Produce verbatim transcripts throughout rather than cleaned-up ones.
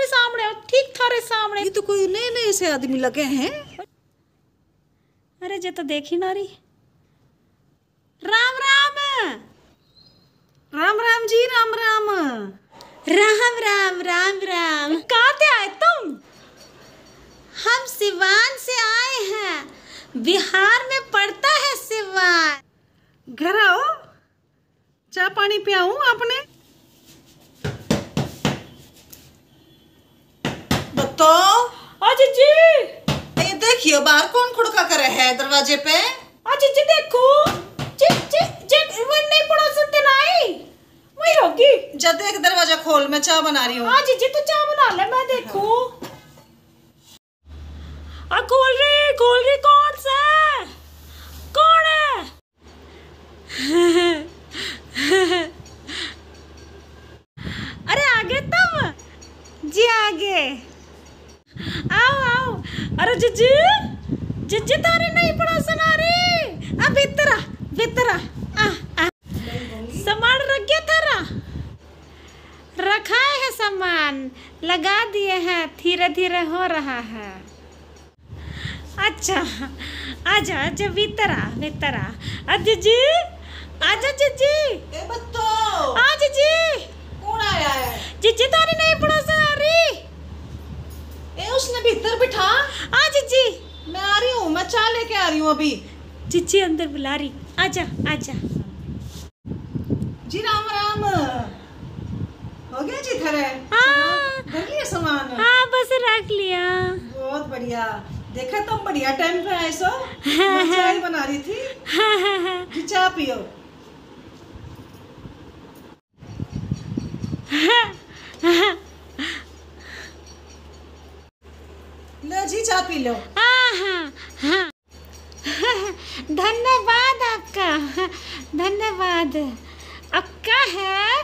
थारे सामने हो, ठीक थारे सामने। ये तो कोई नए नए से आदमी लगे हैं। अरे जे तो देखी नारी। राम राम राम राम जी, राम राम राम राम राम राम। कहाँ से आए तुम? हम सिवान से आए हैं, बिहार में पड़ता है सिवान। घर आओ, चाय पानी पियाऊं आपने। बताओ अजी जी, ये देखियो बाहर कौन खुड़का कर रहा है दरवाजे पे। अजी जी देखो, जे जे जे इवन नहीं पड़ा सकते नाई। वही रोगी जब देख दरवाजा खोल, मैं चाय बना रही हूँ। अजी जी तो चाय बना ले, मैं देखू। आ खोल रही खोल रही, कौन सा कौन है? अरे आगे तुम जी, आगे आओ आओ। अरे जीजी जीजी तारी नहीं पड़ा सुना रही। अब इतरा इतरा सामान रख गया थारा, रखा है सामान लगा दिए हैं, धीरे धीरे हो रहा है। अच्छा आजा आजा भीतर आ भीतर आ। अजी जी आजा जी जी। ए बत्तो आ जी जी, कौन आया है? जी जी तारी नहीं पड़ोस आ रही। ए उसने भीतर बिठा। आ जी जी मैं आ रही हूँ, मैं चाय लेके आ रही हूँ अभी। जी जी अंदर बुला रही, आजा आजा जी। राम राम, हो गया जी घर है? हाँ रख लिया सामान? हाँ बस रख लिया। बहुत बढ़िया, देखा तुम तो बढ़िया टाइम पे आए सो। मैं चाय बना रही थी। हाँ हाँ हाँ जी चाय पियो। लो जी चाय पी लो। हाँ हाँ हाँ धन्यवाद आपका, धन्यवाद। आपका है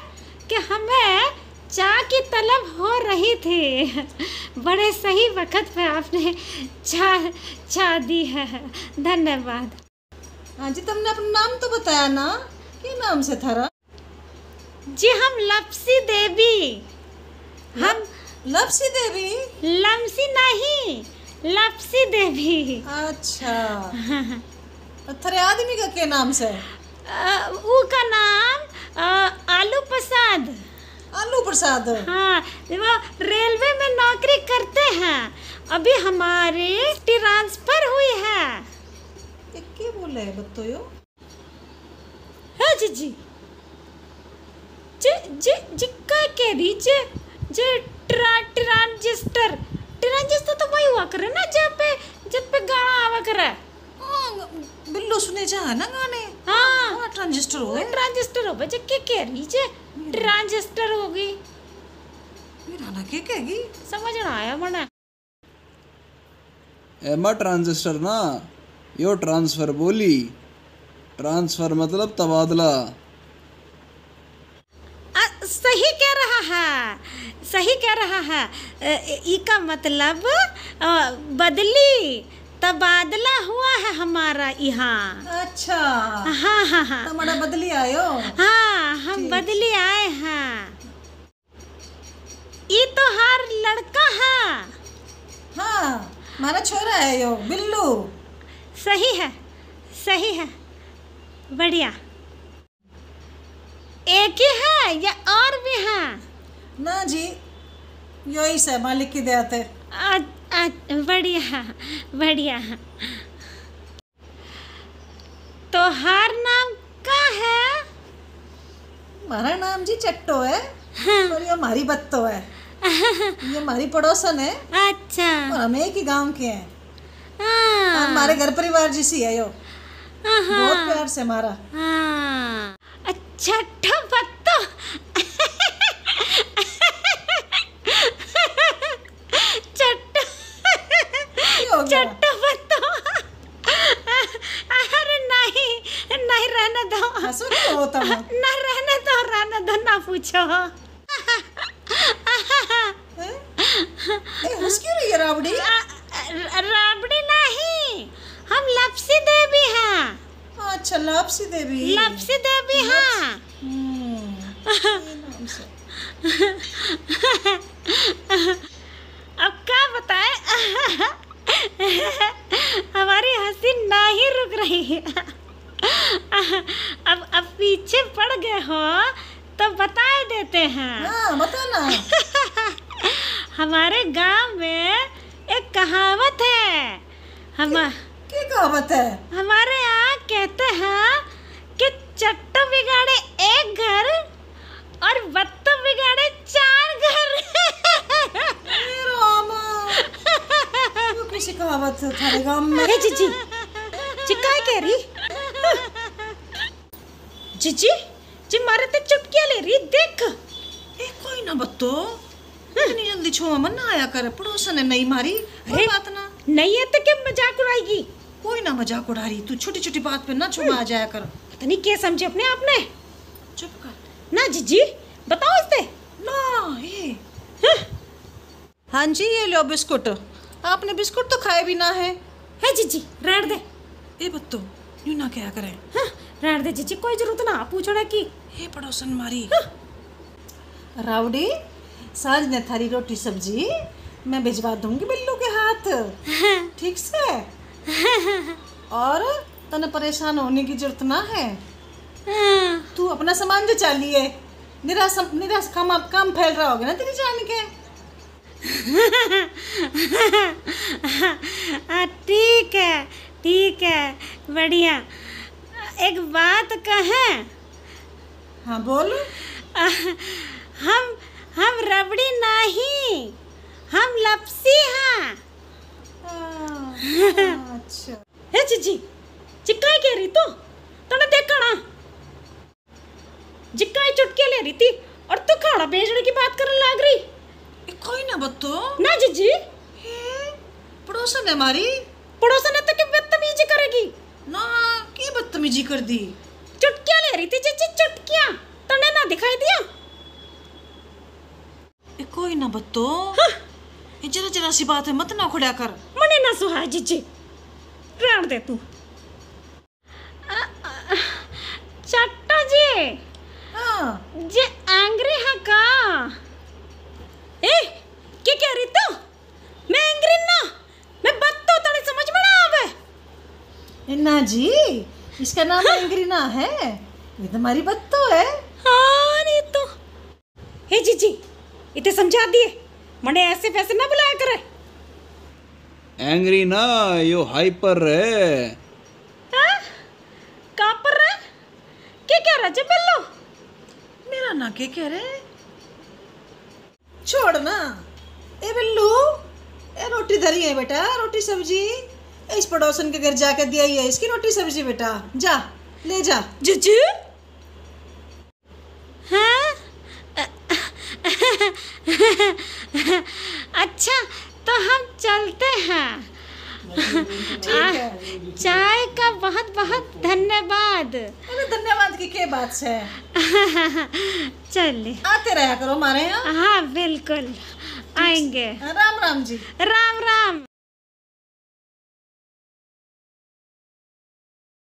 कि हमें चाय की तलब हो रही थी, बड़े सही वक्त पे आपने चाय चाय दी है, धन्यवाद। हाँ जी तुमने अपना नाम तो बताया ना, क्या नाम से थारा? जी हम लपसी देवी। हम लपसी देवी? लमसी नहीं, लपसी देवी। अच्छा थारे आदमी का क्या नाम से? वो का नाम आलू प्रसाद। आलू प्रसाद? हाँ वो रेलवे में नौकरी करते हैं, अभी हमारी ट्रांसफर हुई है। क्या बोला है बत्तो यो? हाँ जी जी जी जी जी क्या कह रही जी जी? ट्रा ट्रांजिस्टर ट्रांजिस्टर तो वही हुआ करे ना जब पे जब पे गाना आवा करे। हाँ बिल्लो सुने जा ना गाने। हाँ ट्रांजिस्टर हो ट्रांजिस्टर हो भाई जी। क्या कह रही जी? ट्रांजिस्टर होगी ना, क्या कहेगी समझ ना आया मना। एमा ट्रांजिस्टर ना, यो ट्रांसफर बोली। ट्रांसफर मतलब तबादला। आ, सही कह रहा है, सही कह रहा है। ई का मतलब आ, बदली, तबादला हुआ है हमारा यहाँ। अच्छा हाँ हाँ हाँ तुम्हारा बदली आयो? हाँ हम बदली आए हैं। ये तो हर लड़का है। हाँ हमारा छोरा है यो बिल्लू। सही है सही है, बढ़िया। एक ही है या और भी है? ना जी यही से मालिक की दया है। बढ़िया बढ़िया। तो हर नाम का है? हमारा नाम जी चट्टो है। हाँ। और ये हमारी बत्तो है, ये हमारी पड़ोसन है। अच्छा और हम एक ही गाँव के हैं। हाँ। हमारे घर परिवार जैसी है यो। हाँ। बहुत प्यार से हमारा। हाँ। अच्छा बत्तो चट्टो-बट्टो। अरे नहीं नहीं रहने दो, ना रहने दो रहने दो, ना पूछो। रही है राबड़ी? राबड़ी नहीं, हम लपसी देवी हैं। अच्छा लपसी देवी, लपसी देवी हैं। हमारे गांव में एक कहावत है। हम क्या कहावत है? हमारे यहाँ कहते हैं कि चट्टो बिगाड़े एक घर और बत्तो बिगाड़े चार घर। रामा, वो किसी कहावत से था गांव में। हे जीजी, चिकाई कह रही जीजी, जी मारे तो चुटकिया ले रही। देख ए, कोई ना बत्तो, इतनी जल्दी छोमा मन ना आया कर। पड़ोसन ने नहीं मारी, अरे बात ना नहीं है तो क्या मजाक उड़ाएगी? कोई ना मजाक उड़ा रही, तू छोटी छोटी बात पे ना छोमा आ जाया कर। पता नहीं क्या समझे अपने आप ने। चुप कर ना जीजी, बताओ इससे ना ए। हाँ जी, ये लो बिस्कुट। आपने बिस्कुट तो खाए भी ना है। है जीजी रहने दे। ए बत्तो यूं ना क्या करे। हां रहने दे जीजी, कोई जरूरत ना पूछना की हे पड़ोसन मारी। रावड़ी, साँझ ने थारी रोटी सब्जी मैं भिजवा दूंगी बिल्लू के हाथ, ठीक से। और तने परेशान होने की जरूरत ना है। तू अपना सामान जो चालिए, निराश निराश काम आप काम फैल रहा होगा ना तेरी जान के। ठीक है ठीक है बढ़िया। एक बात कहें? हाँ बोल। हम हम रबड़ी नहीं, हम लपसी हैं। अच्छा हे जीजी, चिकाई कह रही तू तो ना देख ना। जिकाई चुटके ले रही थी और तू खाना बेचने की बात करने लग रही। कोई ना बत्तो ना जीजी, पड़ोसन है हमारी। पड़ोसन है तो क्या बदतमीजी करेगी ना? की बदतमीजी कर दी? चुटकियां ले रही थी जीजी, चुटकियां तने ना दिखाई दिया? ए कोई ना बत्तो, ये जरा जरा सी बात है मत ना खुड़ा कर। मने ना सुहा जीजी, रहने दे तू। चट्टो जी हाँ जे एंग्री है का? ए क्या कह रही तू? मैं एंग्री ना, मैं बत्तो तने समझ में ना आवे ना जी। इसका नाम एंग्री ना है, ये तुम्हारी बत्तो है। हाँ नहीं तो। हे जीजी इतने समझा दिए, मने ऐसे वैसे ना बुलाया करे। एंग्री ना यो हाइपर है। हाँ कहाँ पर है? क्या कह रहा है बिल्लो? मेरा ना क्या कह रहे? छोड़ ना ए बिल्लू, ए रोटी धरी है बेटा, रोटी सब्जी इस पड़ोसन के घर जाके दिया ही है इसकी रोटी सब्जी। बेटा जा ले जा। जीजी हाँ अच्छा तो हम चलते हैं। चाय का बहुत बहुत धन्यवाद। अरे धन्यवाद की क्या बात है। चलिए आते रहा करो हमारे यहाँ। हाँ बिल्कुल आएंगे। राम राम जी। राम राम।